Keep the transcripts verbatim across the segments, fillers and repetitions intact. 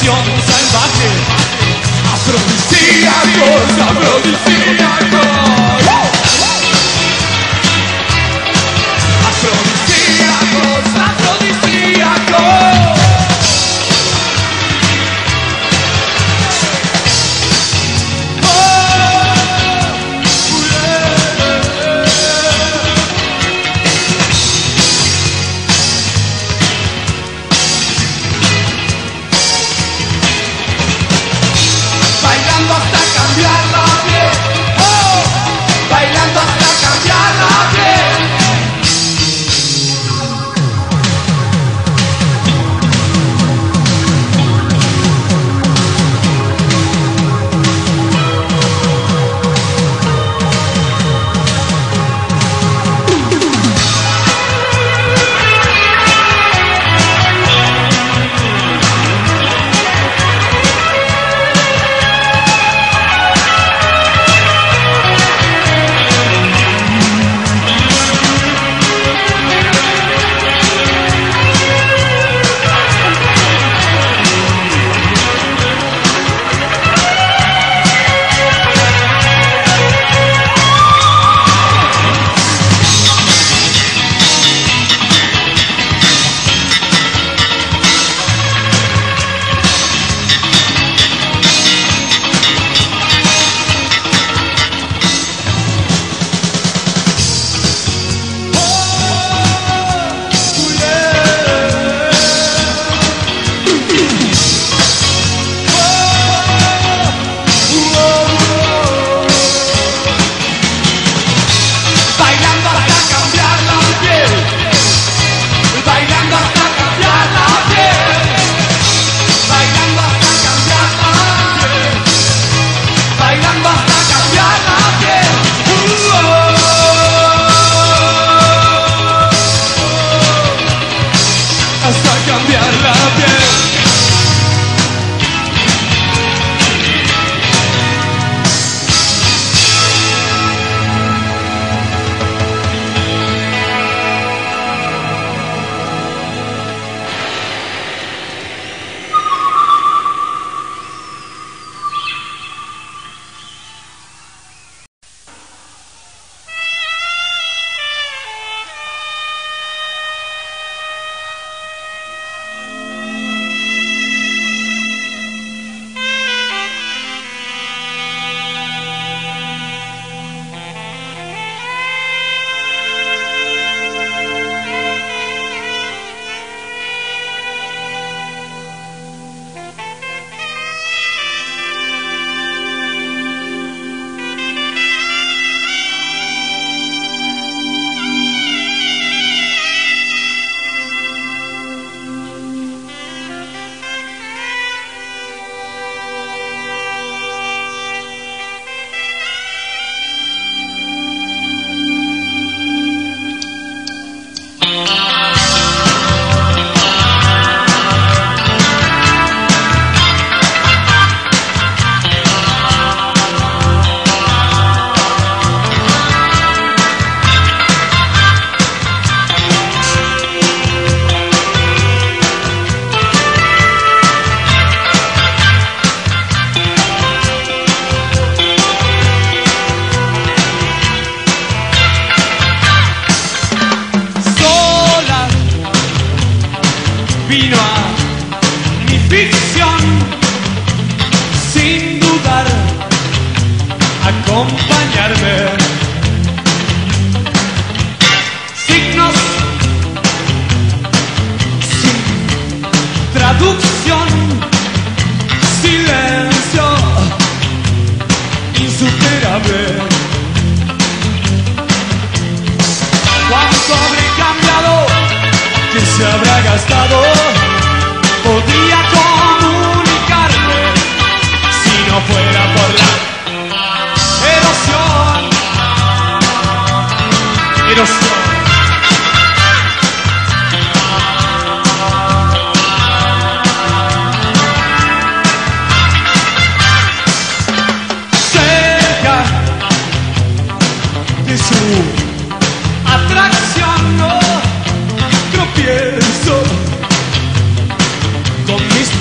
canción salvaje. Afrodisíacos, afrodisíacos. Afrodisíacos, afrodisíacos. Oh, yeah. Bailando hasta cambiar la piel. Oh, bailando hasta cambiar la piel.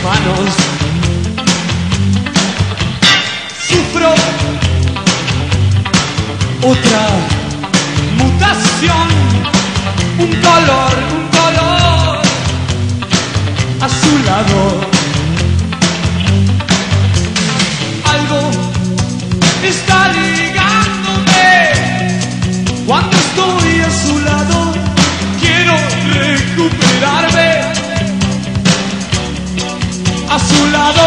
Manos otra mutación, un color, un color azulado. Algo está ligándome cuando estoy a su lado. Quiero recuperarme a su lado.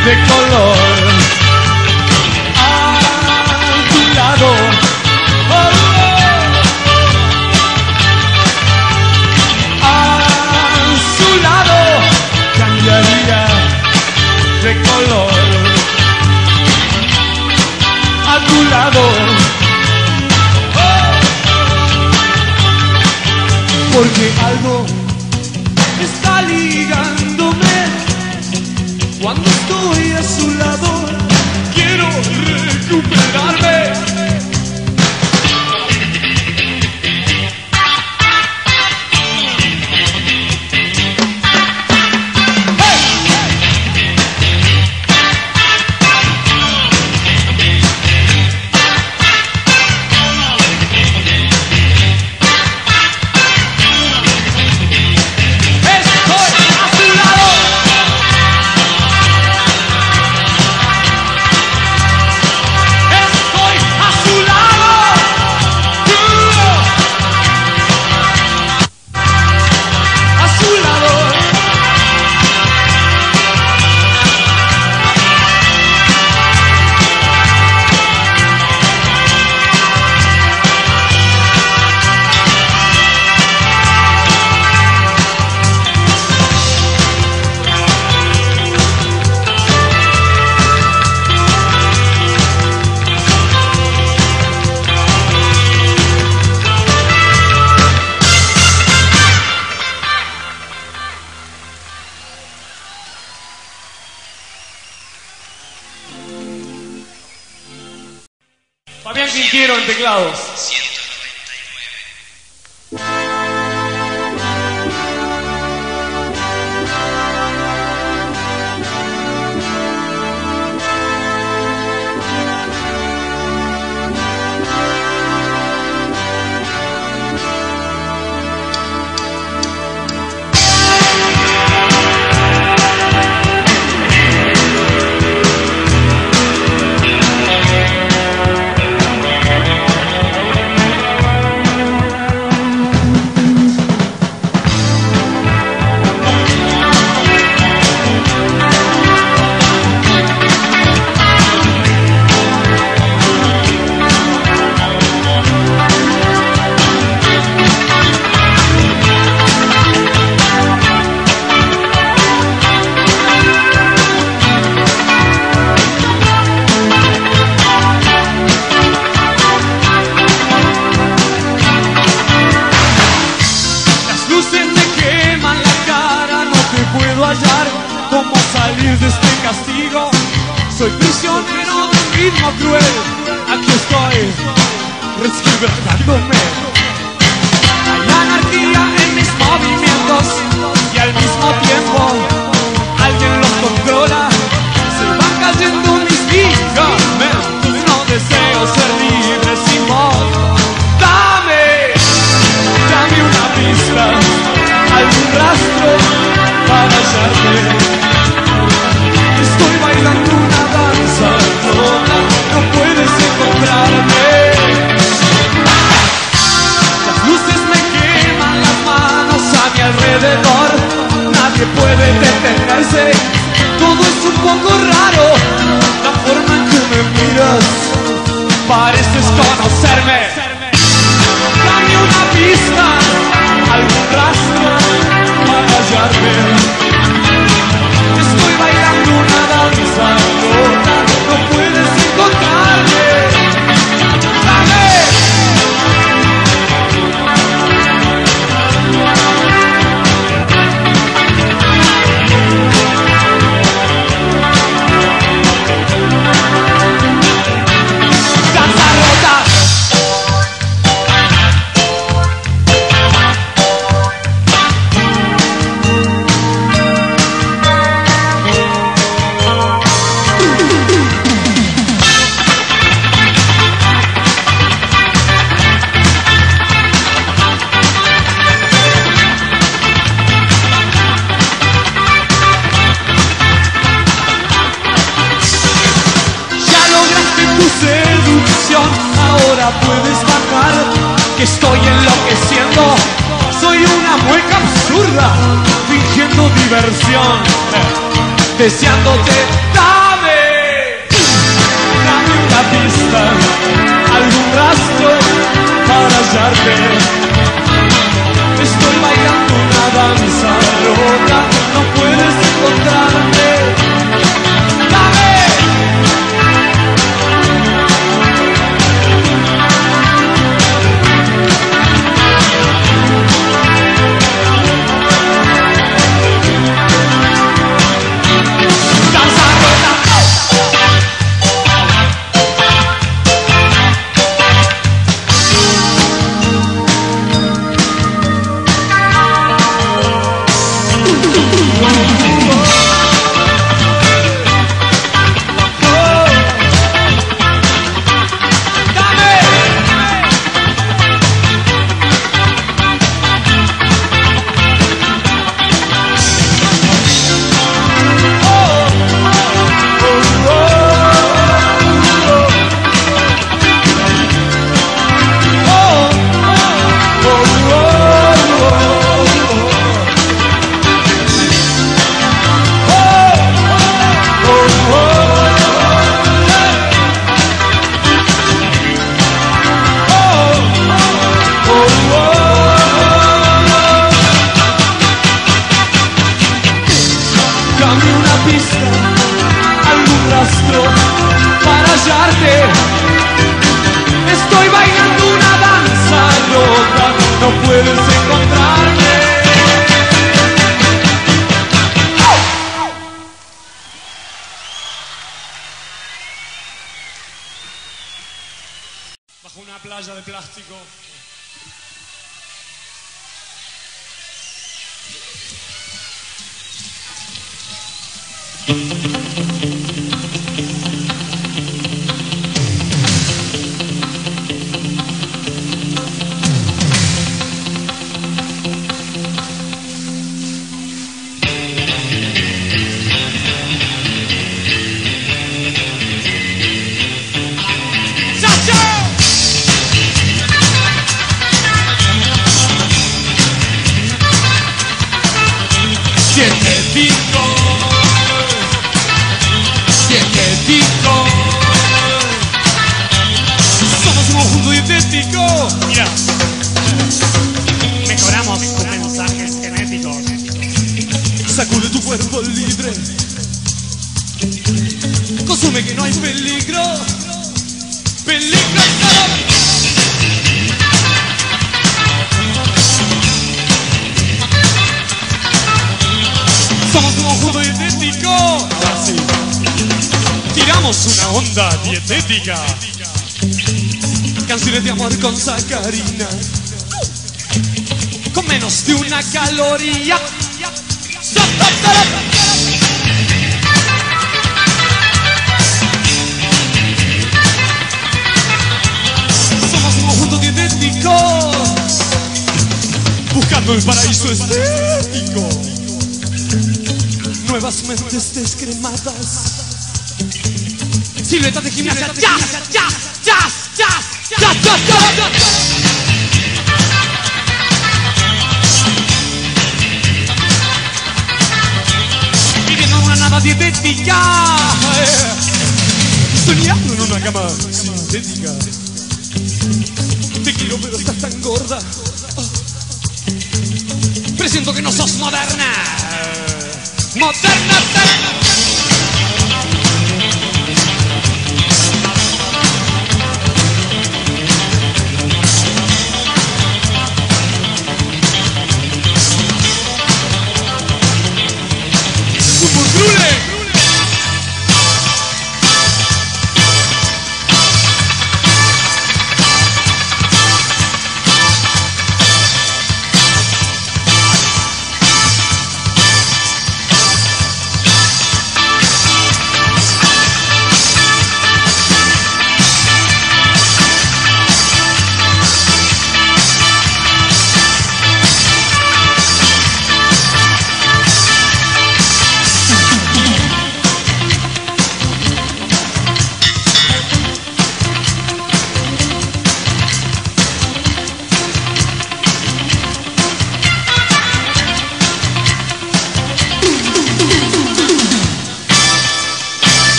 De color a tu lado, oh, oh. A su lado cambiaría de color, a tu lado, oh. Porque algo está ligándome. Cuando estoy a su lado, quiero recuperarme. Fabián Quinquero en teclados. Soy prisionero del ritmo cruel. Aquí estoy, resguardándome. Hay anarquía en mis movimientos y al mismo tiempo alguien los controla. la puedes bajar, que estoy enloqueciendo. Soy una mueca absurda, fingiendo diversión, deseándote. Dame, dame una pista, algún rastro para hallarte. Estoy bailando una danza rota, no puedes encontrarme.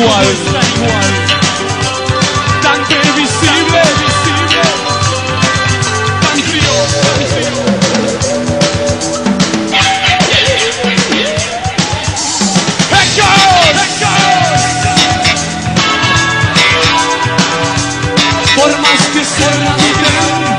igual, tan previsible, tan frío. ¡Echo! Por más que suena mi tren,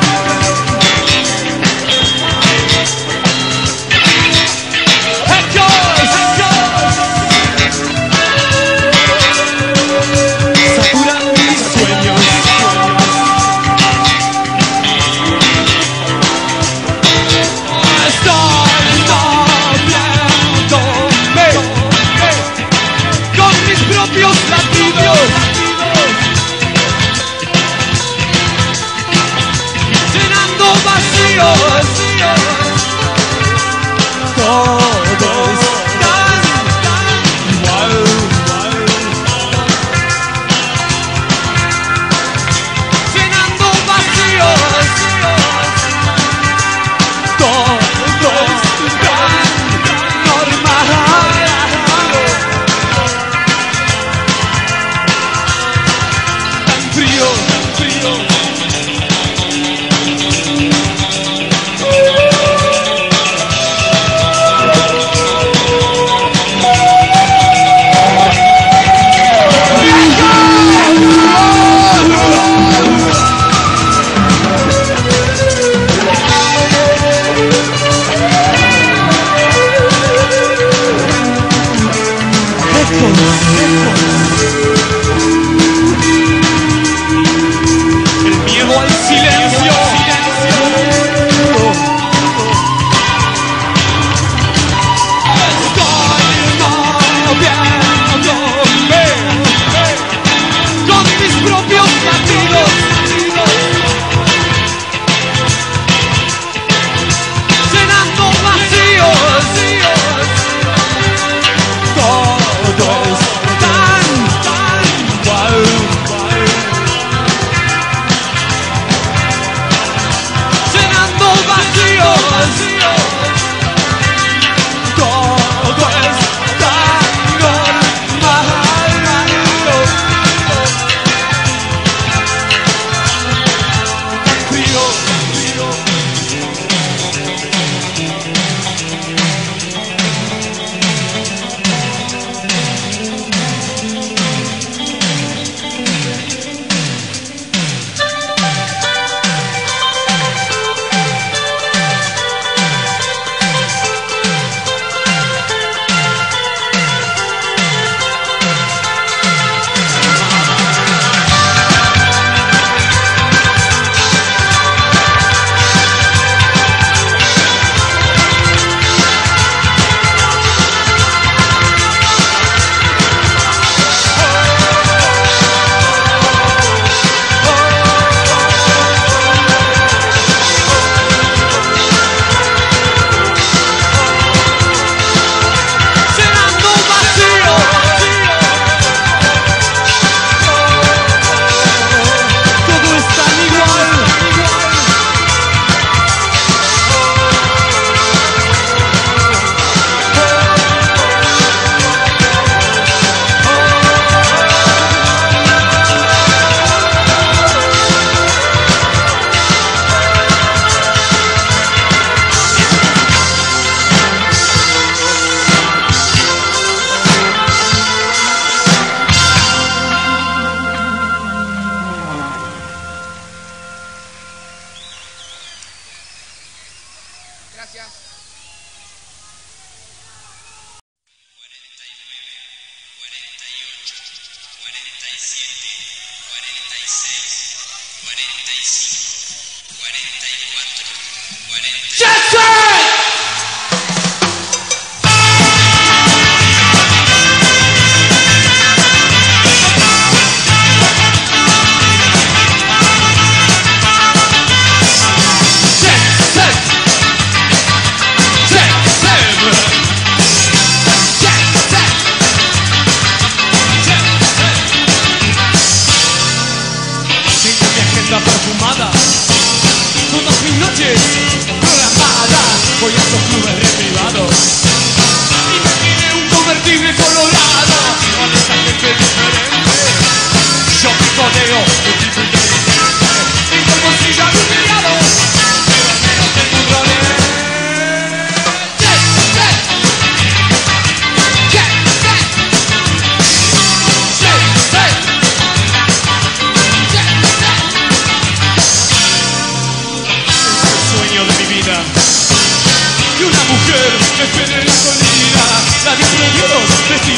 y me pide un convertible colorado, con esa gente diferente.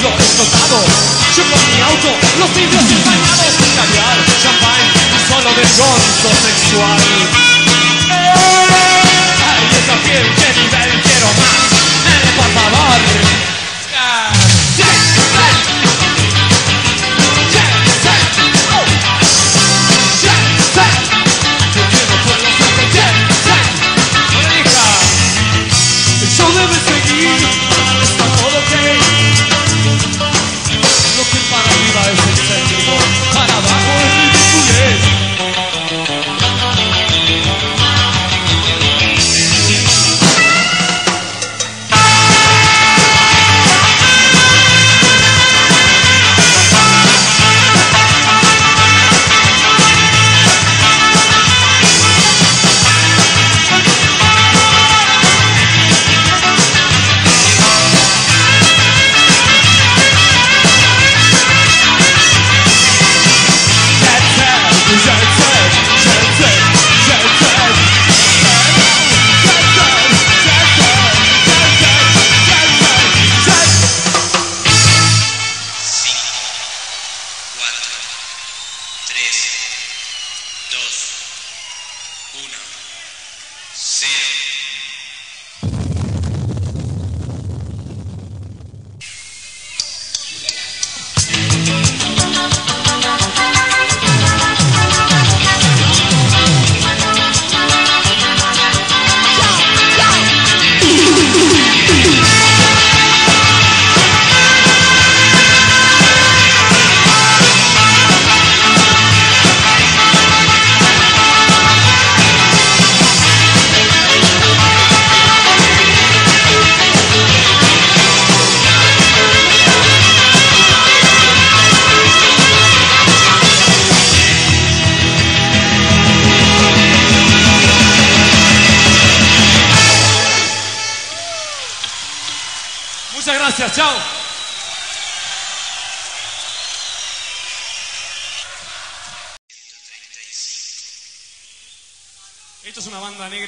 pollo tostado, chupó mi auto, los indios envainados, caviar, champán, un solo desconto sexual. Ay, esa piel, qué nivel, quiero más, dale por favor. Yeah, yeah, yeah, yeah, yeah. Yo debes seguir, está todo ok. Lo que para arriba es el sentido, para abajo es mi culé.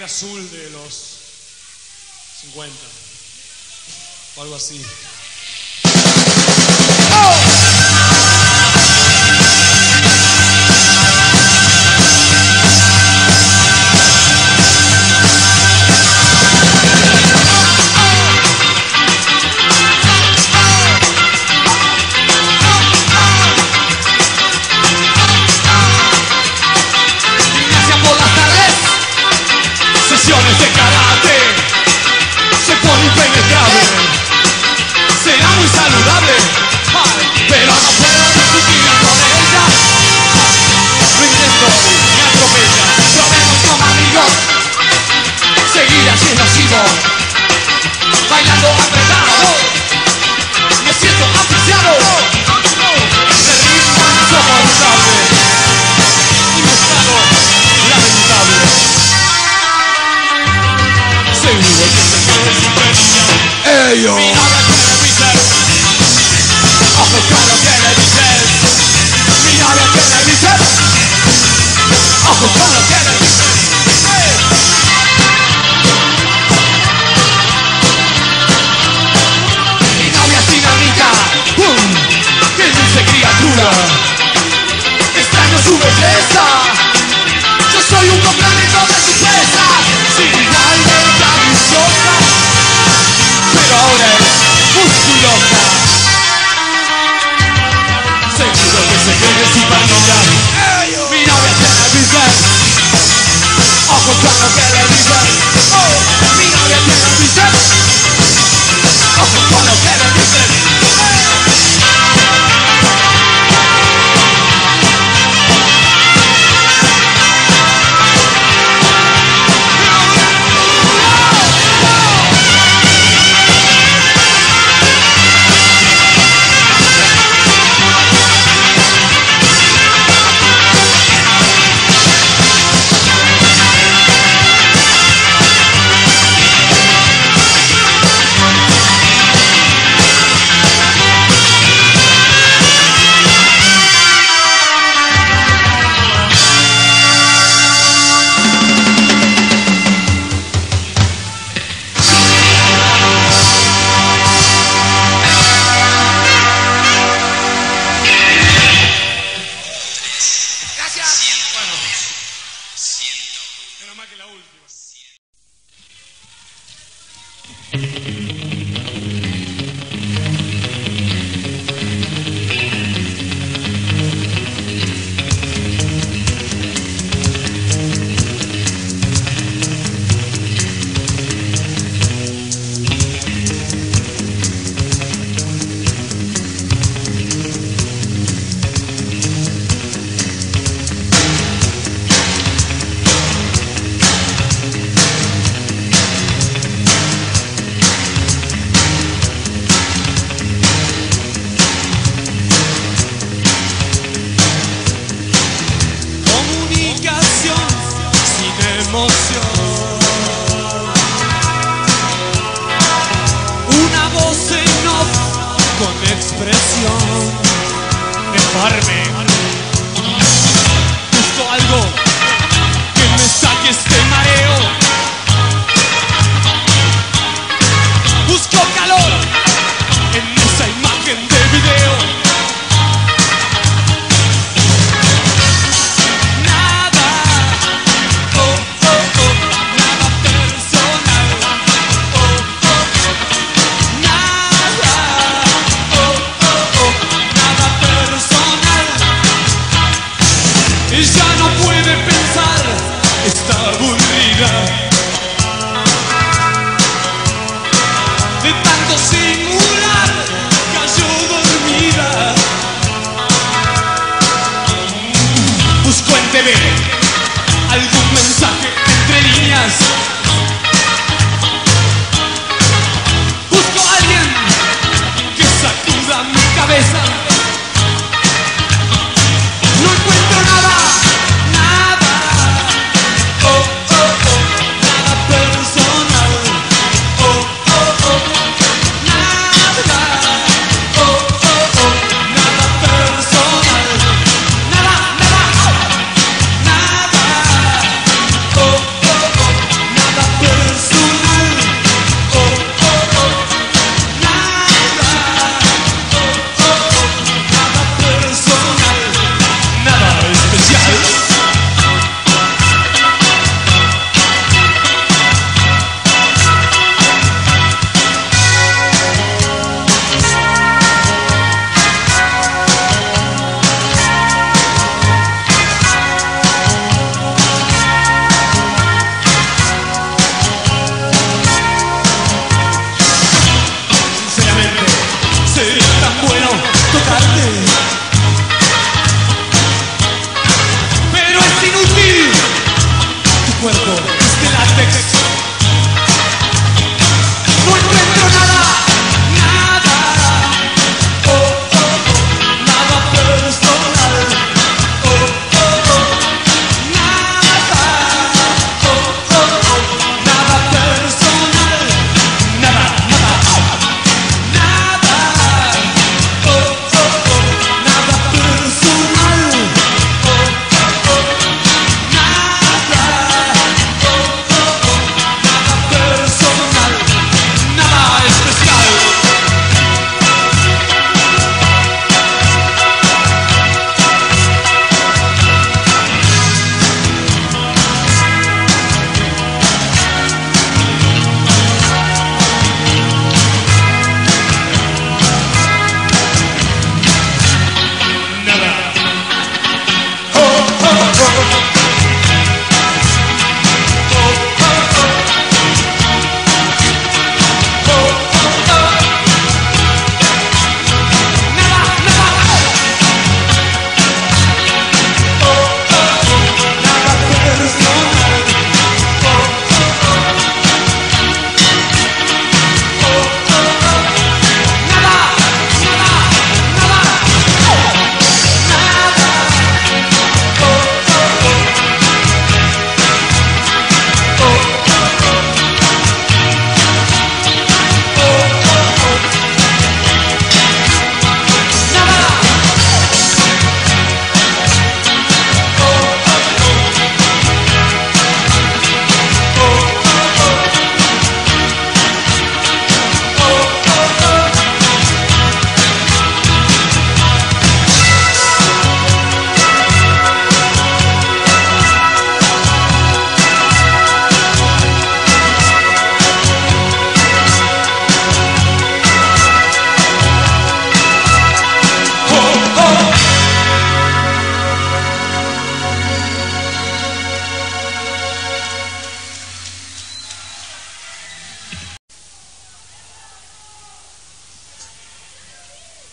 Azul de los cincuenta o algo así. De karate se pone impenetrable. salvarme. Busco algo que me saque este mareo. Busco calor en esa imagen de video. Nada, oh, oh, oh, nada personal, oh, oh, oh, nada, oh, oh, oh, nada personal. Ella no puede pensar, está aburrida. Singular, cayó dormida. Busco en T V algún mensaje entre líneas. Busco a alguien que sacuda mi cabeza. No encuentro nada, nada. Oh, oh, oh, nada personal. Oh, oh, oh.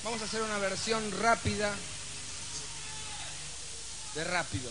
Vamos a hacer una versión rápida de rápido.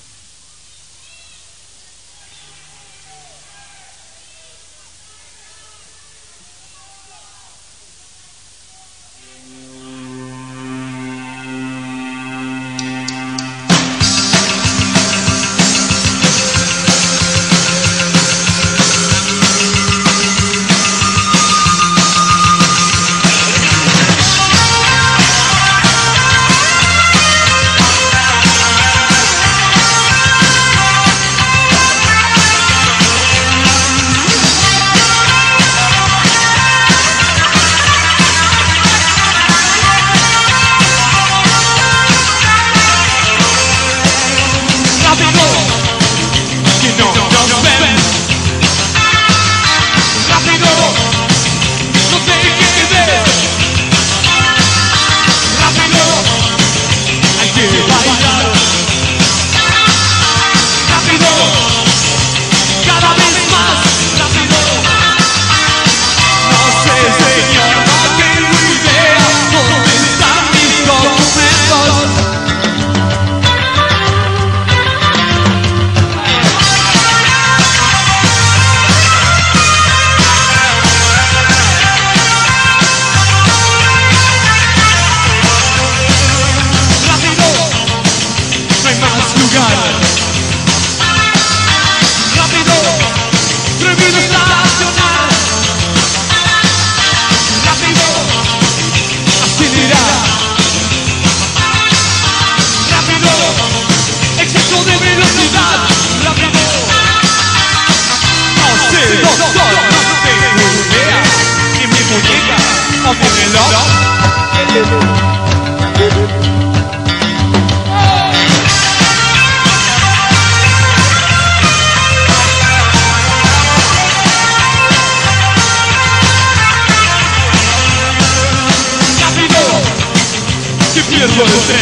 Pierdo el tren.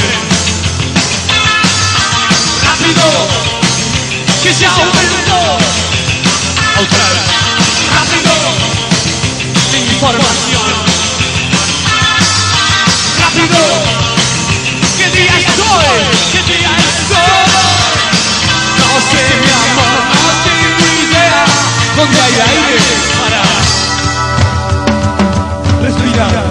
Rápido, que ya aumentó. Otra vez. Rápido, sin información. Rápido, que día estoy, que día estoy. No sé, mi amor, no tengo idea dónde hay aire para respirar.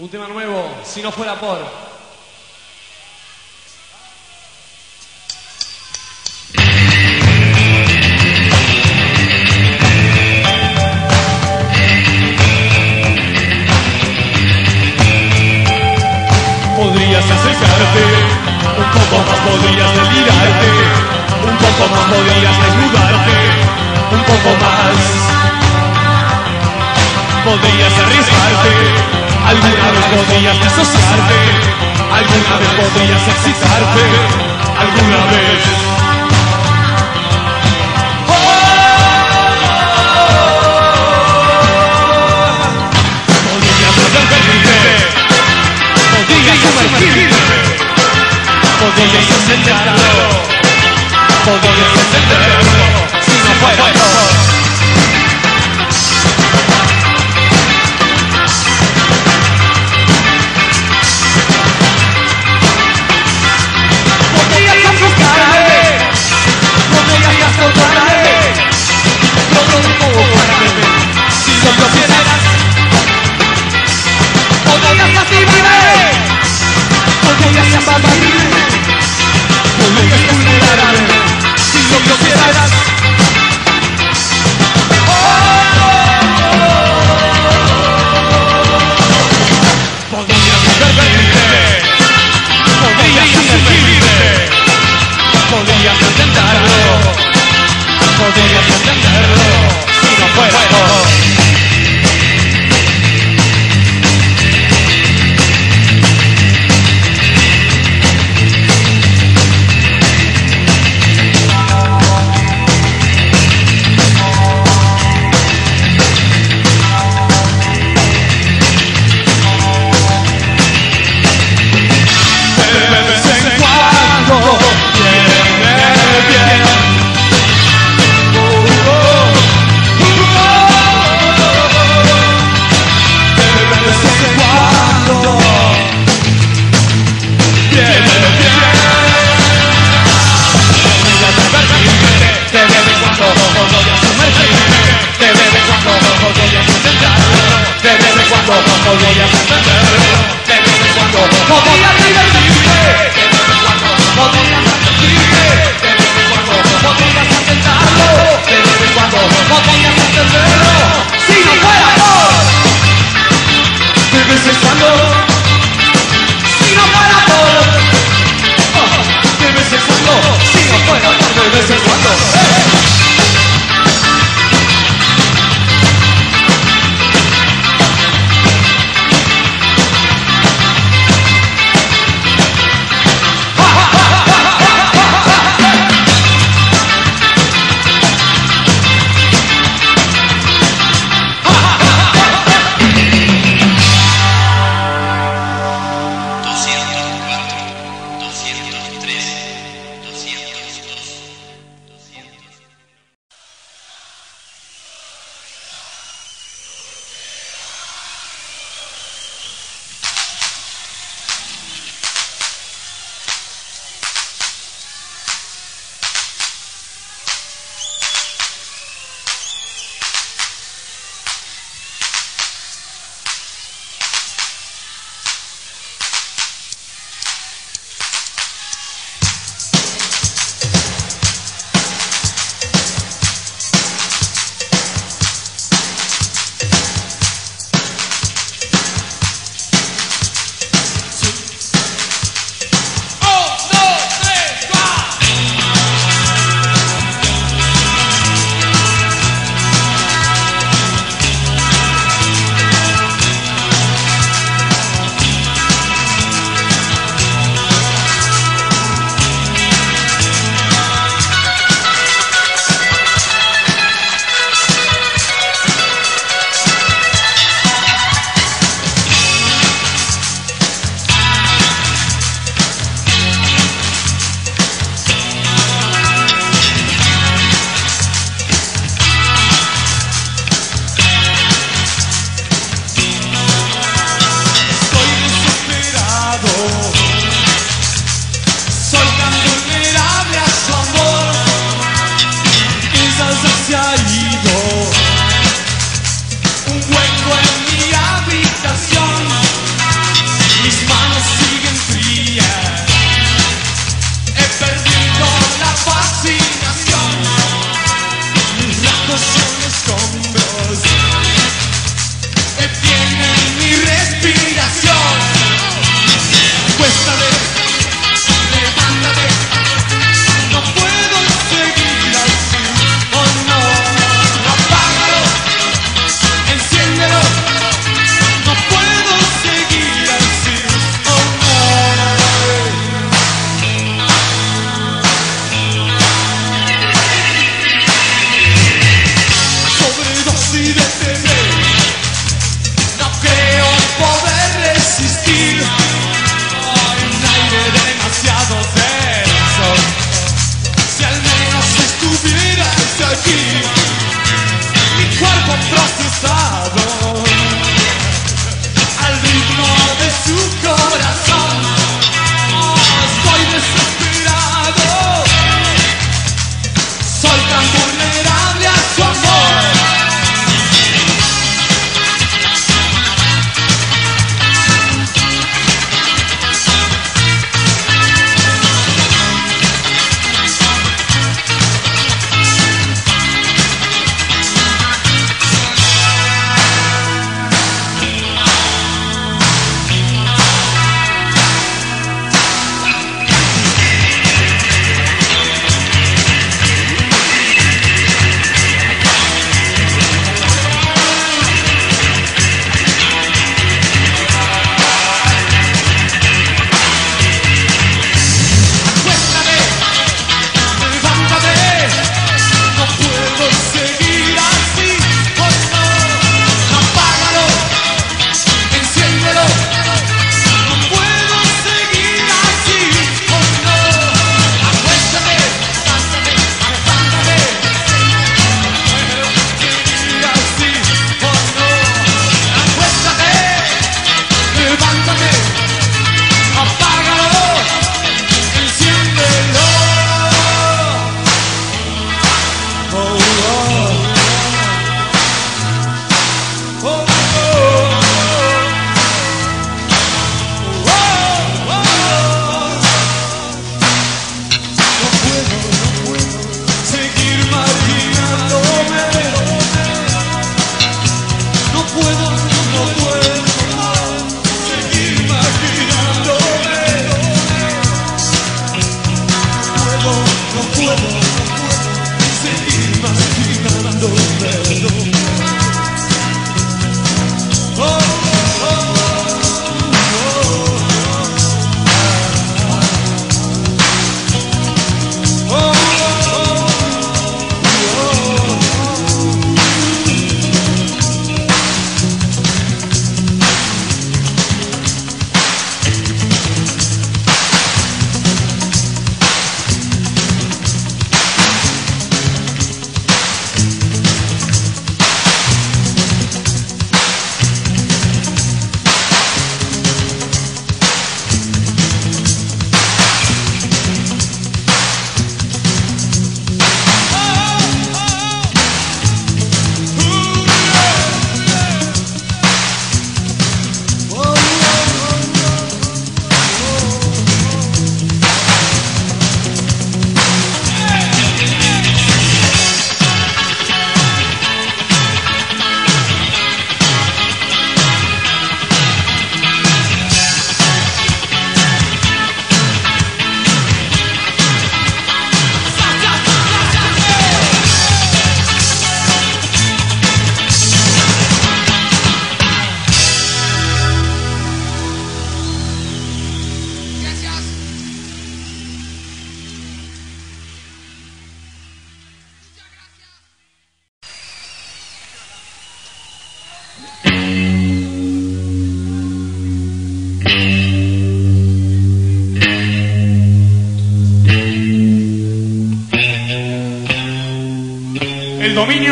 Un tema nuevo, si no fuera por... Podrías acercarte, un poco más podrías delirarte, un poco más podrías desnudarte, un poco más podrías arriesgarte. Alguna vez podrías desasociarte, alguna vez podrías excitarte, alguna vez. Oh, oh, oh, oh. Podrías detenerte, podrías sumergirte, podrías asentarlo, podrías entenderlo, si no fuera por... procesado al ritmo de su corazón. Estoy desesperado, soy tan vulnerable a su amor.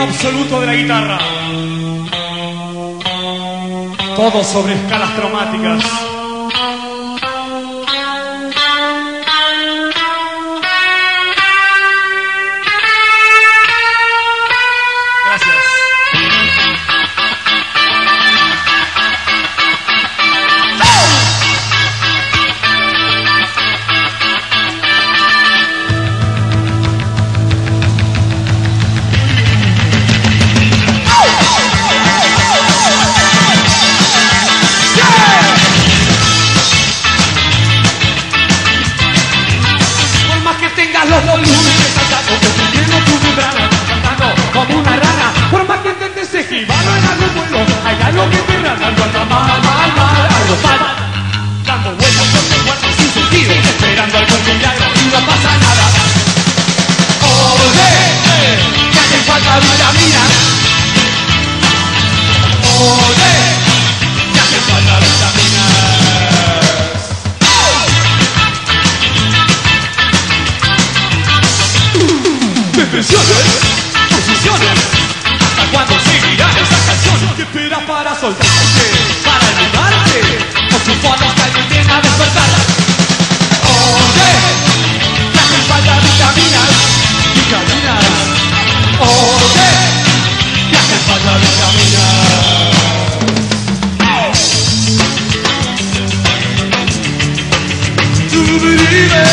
Absoluto de la guitarra, todo sobre escalas cromáticas. inspira para soltarte, para animarte, por su forma que alguien llena de soledad. Oye, te hacen falta vitaminas y vitaminas. Oye, te hacen falta vitaminas. Tú vives.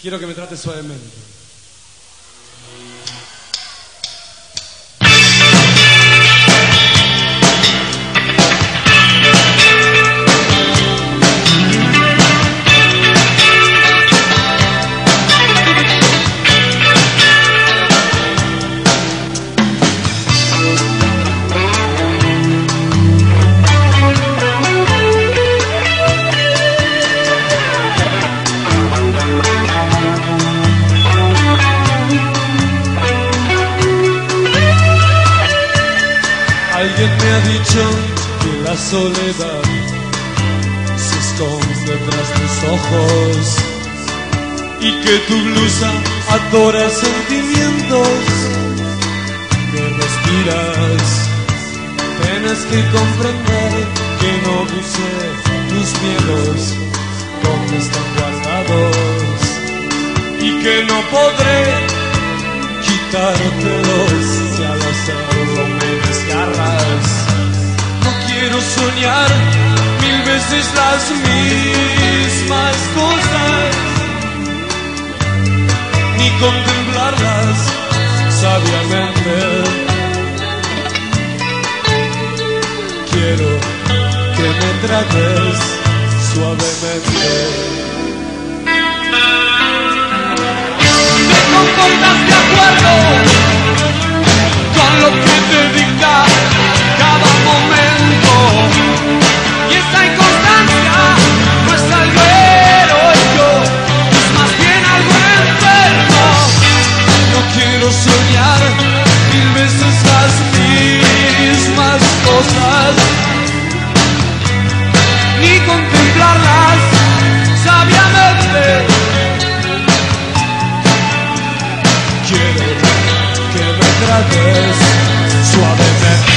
Quiero que me trate suavemente. Alguien me ha dicho que la soledad se esconde tras tus ojos y que tu blusa adora sentimientos que respiras. Tienes que comprender que no puse tus miedos donde están guardados y que no podré quitártelos si al hacerlo me desgarras. No quiero soñar mil veces las mismas cosas ni contemplarlas sabiamente. Quiero que me trates suavemente. ¿Estás de acuerdo con lo que te dicta cada momento? Y esta inconstancia no es algo heroico, es más bien algo enfermo. No quiero soñar mil veces las mismas cosas ni contemplarlas sabiamente. Trates suavemente.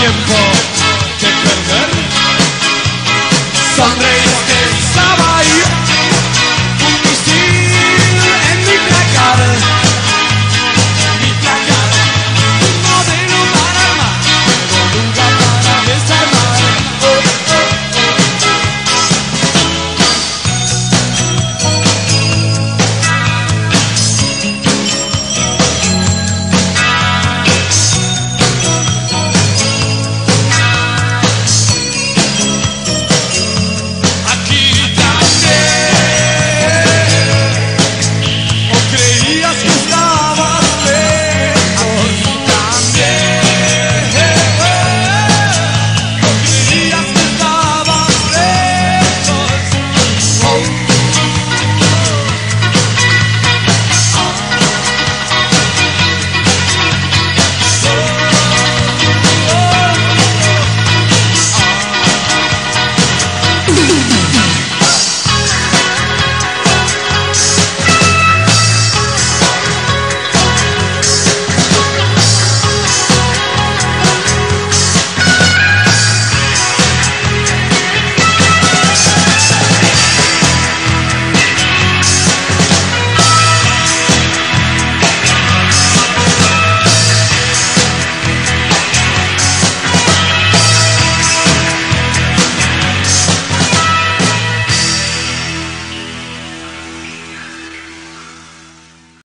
tiempo.